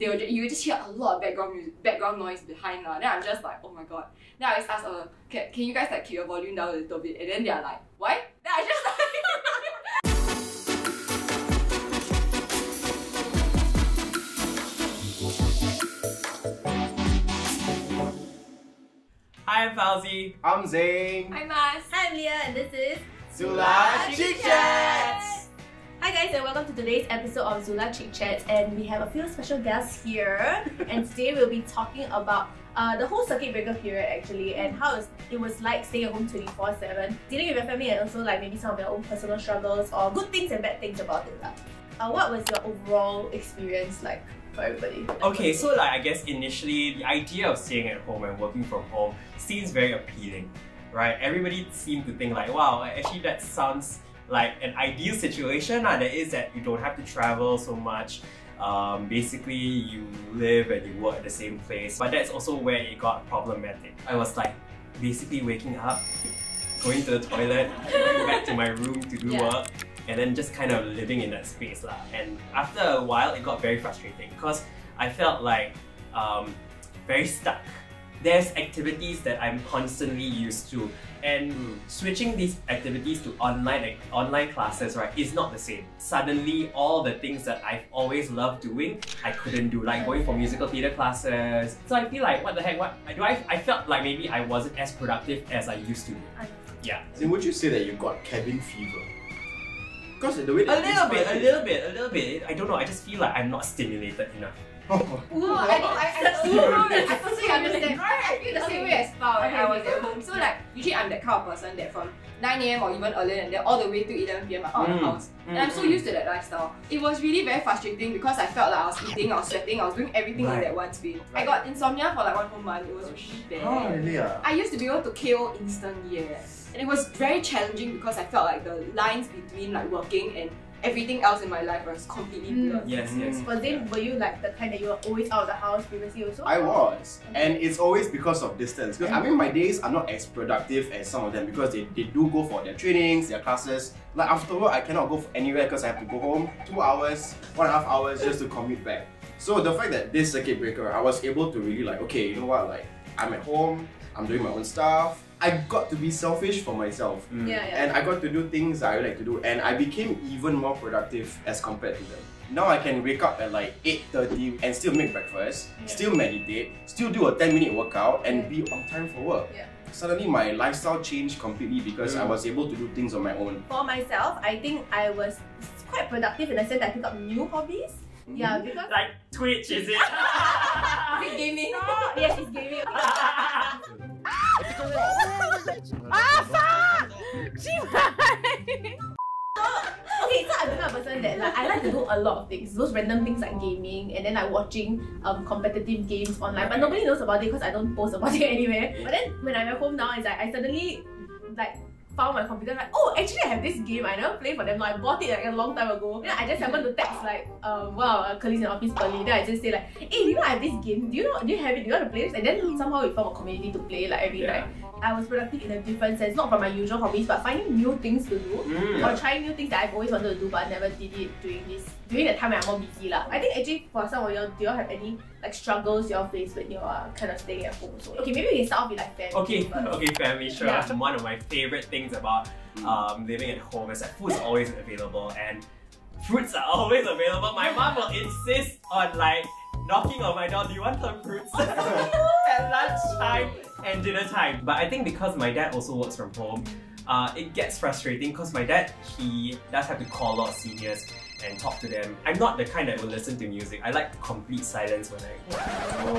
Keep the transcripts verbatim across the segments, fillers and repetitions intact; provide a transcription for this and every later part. they would, you would just hear a lot of background music, background noise behind lah. Then I'm just like, oh my god. Then I always ask, uh, can, can you guys like keep your volume down a little bit? And then they're like, why? Then I just like... Hi, I'm Fauzi. I'm Zane. I'm Mas. Hi, I'm Leah, and this is Zula ChickChats. Hi guys, and welcome to today's episode of Zula ChickChats, and we have a few special guests here. And today we'll be talking about uh, the whole circuit breaker period actually, and how it was like staying at home twenty-four seven, dealing with your family, and also like maybe some of your own personal struggles or good things and bad things about it. Uh, what was your overall experience like? For everybody. Okay, so like I guess initially the idea of staying at home and working from home seems very appealing, right? Everybody seemed to think like, wow, actually that sounds like an ideal situation. Uh, that is that you don't have to travel so much. Um, basically, you live and you work at the same place. But that's also where it got problematic. I was like basically waking up, going to the toilet, going back to my room to do yeah. work. And then just kind of living in that space lah. And after a while, it got very frustrating because I felt like um, very stuck. There's activities that I'm constantly used to, and switching these activities to online like, online classes, right, is not the same. Suddenly, all the things that I've always loved doing, I couldn't do, like going for musical theatre classes. So I feel like, what the heck? What do I? I felt like maybe I wasn't as productive as I used to be. Yeah. And would you say that you got cabin fever? Because the way a little bit, a little bit, a little bit. I don't know. I just feel like I'm not stimulated enough. Oh, no, I think I, I, I, I totally understand. Right? I feel the same way as Pao when I was at home. So like usually I'm that kind of person that from nine A M or even earlier than that all the way to eleven P M I'm out of the house, and I'm so used to that lifestyle. It was really very frustrating because I felt like I was eating, I was sweating, I was doing everything right. in that one space. Right. I got insomnia for like one whole month. It was really bad. Oh really? Yeah. I used to be able to K O instantly. Yeah. And it was very challenging because I felt like the lines between like working and everything else in my life was completely blurred. Mm. Yes, yes. But then were you like the kind that you were always out of the house previously also? I was. Okay. And it's always because of distance. Because I mean my days are not as productive as some of them because they, they do go for their trainings, their classes. Like after work I cannot go anywhere because I have to go home two hours, one and a half hours just to commute back. So the fact that this circuit breaker, I was able to really like, okay, you know what, like I'm at home, I'm doing my own stuff. I got to be selfish for myself, mm. yeah, yeah. and I got to do things that I like to do, and I became even more productive as compared to them. Now I can wake up at like eight thirty and still make breakfast, yeah. still meditate, still do a ten minute workout and be on time for work. Yeah. Suddenly my lifestyle changed completely because mm. I was able to do things on my own. For myself, I think I was quite productive in the sense that I picked up new hobbies. Mm. Yeah, because like Twitch, is it? Is it gaming? No, yes, it's gaming. Ah, fuck! Okay, so I'm the kind of person that like I like to do a lot of things. Those random things like gaming and then like watching um competitive games online. But nobody knows about it because I don't post about it anywhere. But then when I'm at home now, it's like I suddenly like found my computer like, oh, actually I have this game. I never played for them. Like, I bought it like a long time ago. Then I just happened to text like, um, wow, colleagues in the office early. Then I just say like, hey, you know I have this game. Do you know? Do you have it? Do you want to play this? And then somehow we found a community to play like every yeah. night. I was productive in a different sense, not from my usual hobbies, but finding new things to do mm. or trying new things that I've always wanted to do but I never did it during this during the time I'm more busy lah. I think actually for some of y'all, do y'all have any like struggles y'all face when you're uh, kind of staying at home? So okay, maybe we can start off with like family. Okay, but, okay, family. Sure. Yeah. One of my favorite things about um, living at home is that food is always available and fruits are always available. My mom will insist on like knocking on my door. Do you want some fruits? At lunchtime and dinner time. But I think because my dad also works from home, uh, it gets frustrating because my dad, he does have to call a lot of seniors and talk to them. I'm not the kind that will listen to music. I like complete silence when I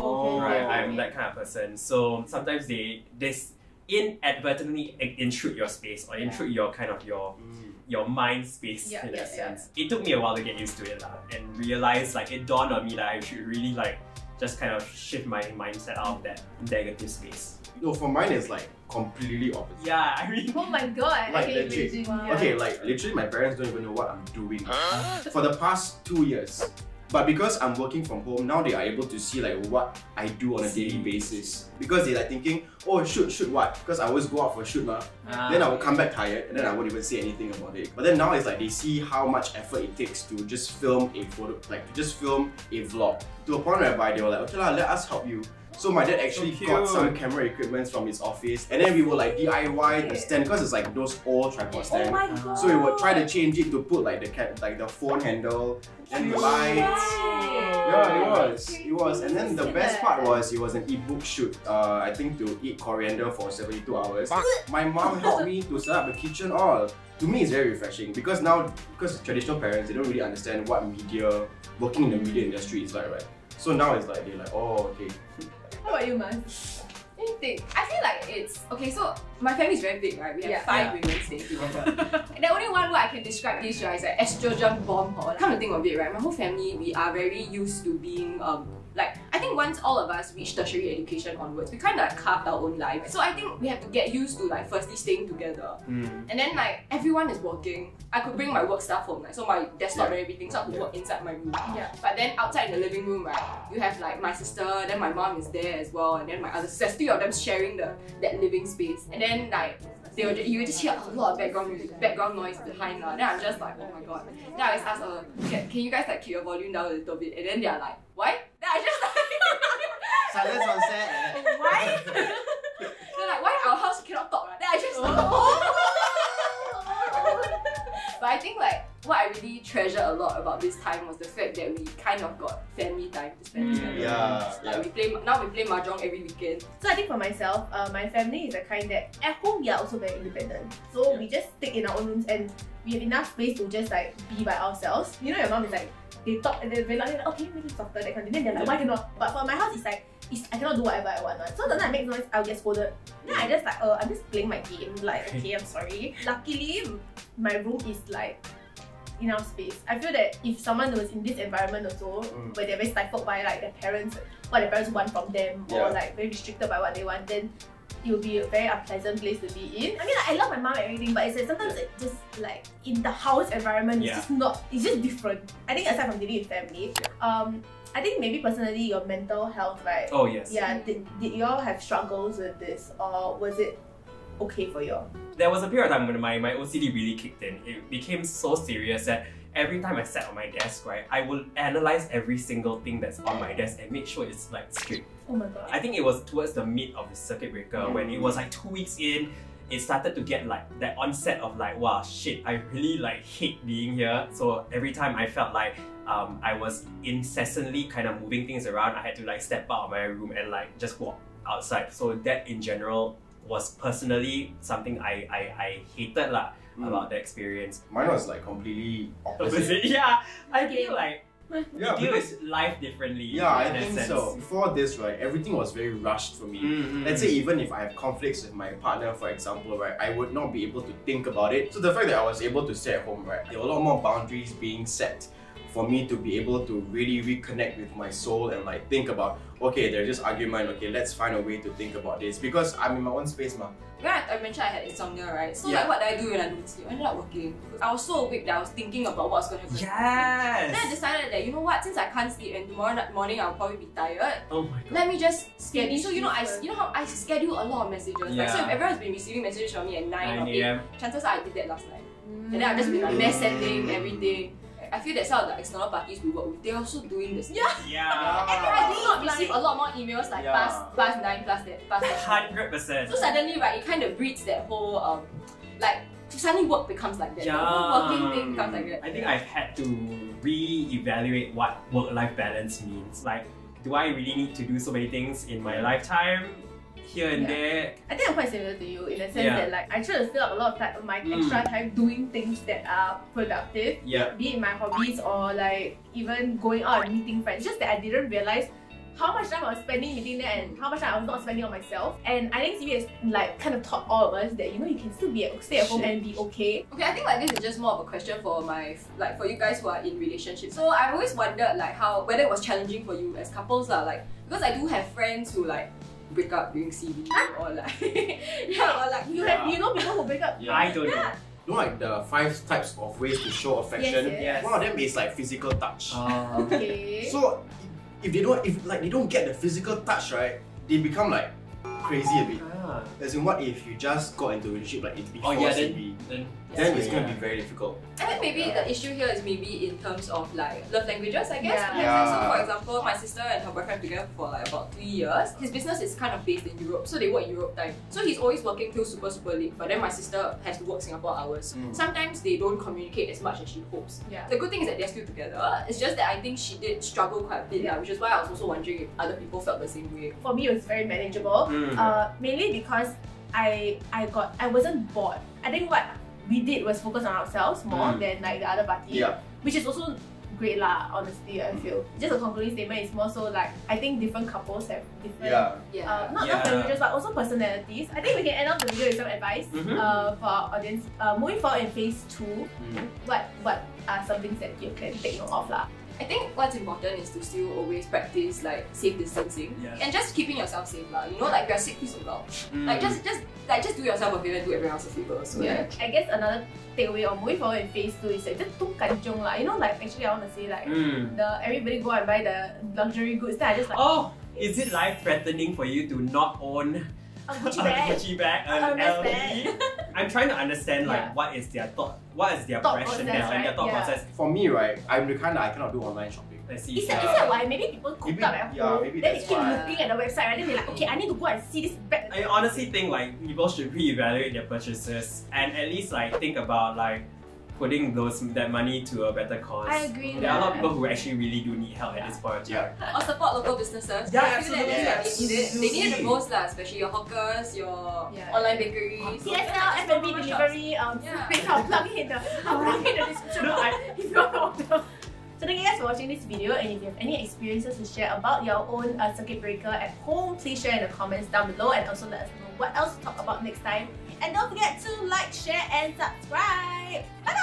oh, right. I'm that kind of person. So sometimes they this inadvertently intrude your space or intrude your kind of your mm. your mind space yeah, in yeah, that sense. Yeah. It took me a while to get used to it lah, and realize like it dawned on me that I should really like just kind of shift my mindset out of that negative space. No, for mine it's like completely opposite. Yeah, I mean. Oh my god. Like okay, legit. Wow. Okay, like literally my parents don't even know what I'm doing. Huh? For the past two years, But because I'm working from home, now they are able to see like what I do on a daily basis. Because they're like thinking, oh, shoot, shoot what? Because I always go out for shoot, ma. Ah, then I will come back tired and then I won't even say anything about it. But then now it's like they see how much effort it takes to just film a photo, like to just film a vlog. To a point whereby they were like, okay lah, let us help you. So my dad actually so got some camera equipment from his office, and then we would like D I Y the stand because it's like those old tripod stand. Oh, so we would try to change it to put like the cat, like the phone handle and the lights. Yeah, it was, it was. And then the best part was it was an e-book shoot. Uh, I think to eat coriander for seventy-two hours. My mom helped me to set up the kitchen. All to me, it's very refreshing because now, because traditional parents, they don't really understand what media, working in the media industry is like, right? So now it's like they're like, oh, okay. How about you, man? Let me think. I feel like it's okay. So my family is very big, right? We have yeah, five yeah. women staying together. And the only one word I can describe this, right, is like estrogen bomb. Or like, come to think of it, right? My whole family, we are very used to being um like. I think once all of us reach tertiary education onwards, we kind of like carved our own life. So I think we have to get used to like firstly staying together, mm. and then like everyone is working. I could bring my work stuff home, like so my desktop yeah. and everything, so I could yeah. work inside my room. Yeah. But then outside in the living room, right, you have like my sister, then my mom is there as well, and then my other sisters, three of them sharing the that living space, and then like. They would, you would just hear a lot of background music, background noise behind her. Then I'm just like, oh my god. Then I just ask her, can, can you guys like keep your volume down a little bit? And then they're like, why? Then I just like silence on set. Why? They're like, why our house cannot talk? Right? Then I just like, oh. But I think like what I really treasure a lot about this time was the fact that we kind of got family time to spend together. Yeah, like yeah. we play now we play mahjong every weekend. So I think for myself, uh, my family is the kind that at home we are also very independent. So yeah. we just stick in our own rooms and we have enough space to just like be by ourselves. You know, your mom is like they talk and they're like, okay, we need softer that kind of thing. They're like, why cannot? But for my house, it's like. It's, I cannot do whatever I want. So the time I make noise, I'll get scolded. Then I just like, oh, uh, I'm just playing my game. Like, okay, I'm sorry. Luckily, my room is like enough space. I feel that if someone was in this environment also, mm. where they're very stifled by like their parents, what their parents want from them, yeah. or like very restricted by what they want, then it will be a very unpleasant place to be in. I mean, like, I love my mom and everything, but it's like sometimes it just like in the house environment, yeah. it's just not. It's just different. I think aside from dealing with family, yeah. um. I think maybe personally your mental health, right? Oh yes. Yeah. Did, did y'all have struggles with this, or was it okay for y'all? There was a period of time when my, my O C D really kicked in. It became so serious that every time I sat on my desk, right, I would analyse every single thing that's on my desk and make sure it's like strict. Oh my god. I think it was towards the mid of the circuit breaker mm. when it was like two weeks in. It started to get like that onset of like, wow, shit, I really like hate being here. So every time I felt like um, I was incessantly kind of moving things around, I had to like step out of my room and like just walk outside. So that in general was personally something I, I, I hated lah mm. about the experience. Mine was like completely opposite. Yeah, I feel like yeah, deal with life differently. Yeah, I think sense. so. Before this, right, everything was very rushed for me. Mm-hmm. Let's say even if I have conflicts with my partner, for example, right, I would not be able to think about it. So the fact that I was able to stay at home, right, there were a lot more boundaries being set for me to be able to really reconnect with my soul and like think about, okay, there's this argument, okay, let's find a way to think about this because I'm in my own space, ma. Right, I mentioned I had insomnia, right? So yeah. like what did I do when I didn't sleep? I ended up working. I was so awake that I was thinking about what was going to happen. Yes! Then I decided that, you know what, since I can't sleep and tomorrow morning I'll probably be tired, oh my god. Let me just schedule. So you know, I, you know how I schedule a lot of messages. Yeah. Like, so if everyone's been receiving messages from me at nine, nine or eight, chances are I did that last night. Mm. And then I've just been like mess sending everything. I feel that some of the external parties we work with, they're also doing this. Yeah. yeah. And then I do not receive a lot more emails like yeah. past, past nine, past that, past that. one hundred percent. So suddenly, right, it kind of breeds that whole, um, like, suddenly work becomes like that. Yeah. The whole working thing becomes like that. I think I've had to re-evaluate what work-life balance means. Like, do I really need to do so many things in my lifetime? Here and yeah. there. I think I'm quite similar to you in the sense yeah. that like I try to fill up a lot of time, my mm. extra time doing things that are productive, yeah. be it my hobbies or like even going out and meeting friends. Just that I didn't realise how much time I was spending meeting there and how much time I was not spending on myself. And I think C B has like kind of taught all of us that you know you can still be at, stay at home Shit. and be okay. Okay, I think like this is just more of a question for my like for you guys who are in relationships. So I've always wondered like how whether it was challenging for you as couples lah, like because I do have friends who like break up during C B or like yeah or like you yeah. have you know people who break up. Yeah. I don't know. you know, like the five types of ways to show affection. Yes, yes. One of them is like physical touch. Uh, okay. So if they don't, if like they don't get the physical touch right, they become like crazy a bit. Ah. As in, what if you just got into a relationship like it before oh, yeah, C B? Then, then, then it's yeah. going to be very difficult. I think maybe yeah. the issue here is maybe in terms of like love languages, I guess. Yeah. Yeah. So for example, my sister and her boyfriend together for like about three years. His business is kind of based in Europe, so they work Europe time. So he's always working till super super late. But then my sister has to work Singapore hours. Mm. Sometimes they don't communicate as much as she hopes. Yeah. The good thing is that they're still together. It's just that I think she did struggle quite a bit, yeah. which is why I was also wondering if other people felt the same way. For me, it was very manageable. Mm. Uh, mainly because I I got I wasn't bored. I think what we did was focus on ourselves more mm. than like the other party, yeah. which is also great lah. Honestly, I feel just a concluding statement is more so like I think different couples have different, yeah. uh, not yeah. not languages but also personalities. I think we can end up the video with some advice mm-hmm. uh, for our audience uh, moving forward in phase two. Mm. What what are some things that you can take note of lah? I think what's important is to still always practice like safe distancing yes. and just keeping yourself safe lah. You know, like you're sick, please don't go out. Mm. Like just, just, like just do yourself a favor and do everyone else a favor. So yeah. yeah. I guess another takeaway or moving forward in phase two is like just too kanjong lah. You know, like actually I want to say like mm. the everybody go and buy the luxury goods. Then I just like oh, is it life threatening for you to not own a Gucci bag, a Gucci bag, an L V? I'm trying to understand like yeah. what is their thought, what is their rationale, right? their thought yeah. process. For me, right, I'm the kind that I cannot do online shopping. See. Is that, yeah. is that why maybe people cook maybe, up at yeah, home? Then they keep why. looking at the website, right? Then they're like, okay, I need to go and see this bag. I honestly think like people should re-evaluate their purchases and at least like think about like putting those that money to a better cause. I agree. There yeah. are a lot of people who actually really do need help yeah. at this point. Yeah. Or support local businesses. Yeah, absolutely. Yeah, yeah. They, need they need it the most lah, especially your hawkers, your yeah. online bakeries. C S L, F and B delivery. Um, yeah. Wait, I'll plug it in the, I'll plug it in the description no, I, if you want to order. So thank you guys for watching this video, and if you have any experiences to share about your own uh, circuit breaker at home, please share in the comments down below and also let us know what else to talk about next time. And don't forget to like, share and subscribe. Bye-bye!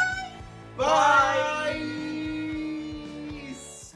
Bye! Bye. Bye.